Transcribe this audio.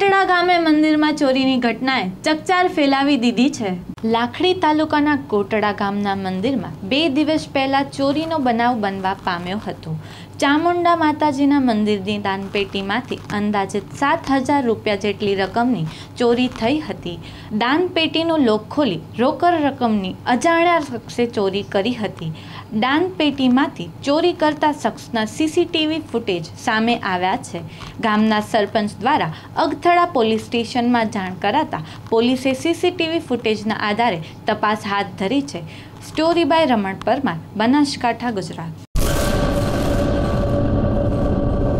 कोटड़ा गामे मंदिर में चोरी की घटनाए चकचार फैलावी दीधी है। लाखड़ी तालुकाना कोटड़ा गामना मंदिर में 2 दिवस पहला चोरी बनाव बनवा पाम्यो हतो। चामुंडा माताजीना मंदिरनी दानपेटी में अंदाजे 7,000 रूपया जेटली रकमनी चोरी थई हती। दानपेटीनो लॉक खोली रोकड़ रकमनी अजाण्या शख्से चोरी करी हती। दानपेटी में चोरी करता शख्सना सीसीटीवी फूटेज सामे आव्या छे। गामना सरपंच द्वारा अगथड़ा पोलीस स्टेशन में जाण कराता पोलीसे सीसीटीवी फूटेजना आधारे तपास हाथ धरी है। Story by Raman Parmar, Banaskantha, Gujarat.